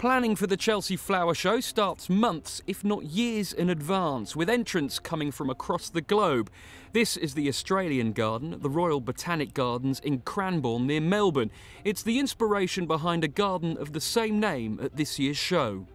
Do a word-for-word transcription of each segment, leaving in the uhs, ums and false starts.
Planning for the Chelsea Flower Show starts months, if not years, in advance, with entrants coming from across the globe. This is the Australian Garden at the Royal Botanic Gardens in Cranbourne near Melbourne. It's the inspiration behind a garden of the same name at this year's show.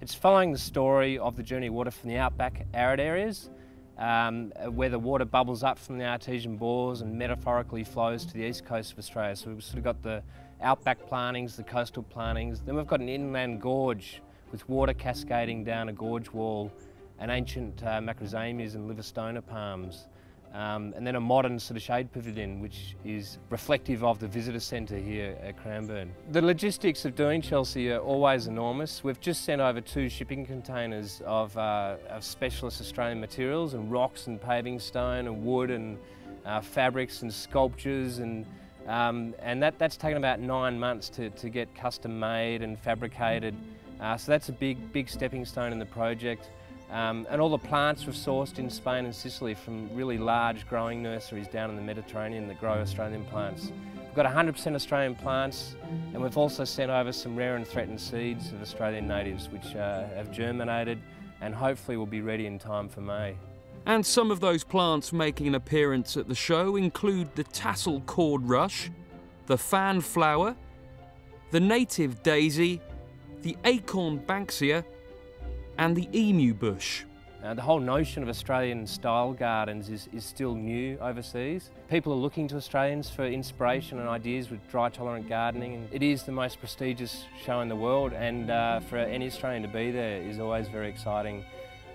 It's following the story of the journey of water from the outback arid areas, um, where the water bubbles up from the artesian bores and metaphorically flows to the east coast of Australia. So we've sort of got the outback plantings, the coastal plantings. Then we've got an inland gorge with water cascading down a gorge wall and ancient uh, macrozamias and liverstona palms. Um, and then a modern sort of shade pavilion, which is reflective of the visitor centre here at Cranbourne. The logistics of doing Chelsea are always enormous. We've just sent over two shipping containers of, uh, of specialist Australian materials, and rocks and paving stone and wood and uh, fabrics and sculptures and Um, and that, that's taken about nine months to, to get custom made and fabricated. Uh, so that's a big, big stepping stone in the project. Um, and all the plants were sourced in Spain and Sicily from really large growing nurseries down in the Mediterranean that grow Australian plants. We've got one hundred percent Australian plants, and we've also sent over some rare and threatened seeds of Australian natives which uh, have germinated and hopefully will be ready in time for May. And some of those plants making an appearance at the show include the tassel cord rush, the fan flower, the native daisy, the acorn banksia and the emu bush. Now, the whole notion of Australian style gardens is, is still new overseas. People are looking to Australians for inspiration and ideas with dry tolerant gardening, and it is the most prestigious show in the world, and uh, for any Australian to be there is always very exciting.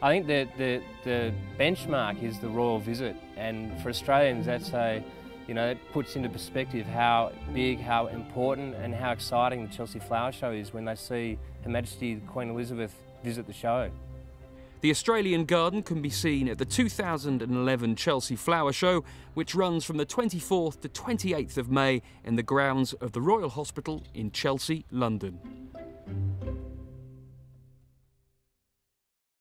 I think the, the, the benchmark is the Royal visit, and for Australians that's a, you know, it puts into perspective how big, how important and how exciting the Chelsea Flower Show is when they see Her Majesty Queen Elizabeth visit the show. The Australian Garden can be seen at the two thousand eleven Chelsea Flower Show, which runs from the twenty-fourth to twenty-eighth of May in the grounds of the Royal Hospital in Chelsea, London.